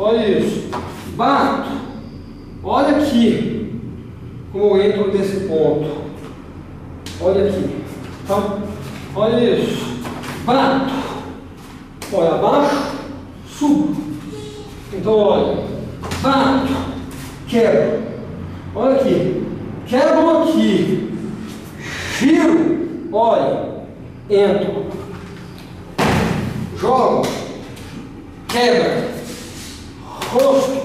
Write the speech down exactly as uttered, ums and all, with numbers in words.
Olha isso. Bato. Olha aqui como eu entro nesse ponto. Olha aqui. Tá? Olha isso. Bato. Olha, abaixo, subo. Então, olha. Bato. Quebro. Olha aqui. Quebro aqui. Giro. Olha. Entro. Jogo. Quebra. Rosto.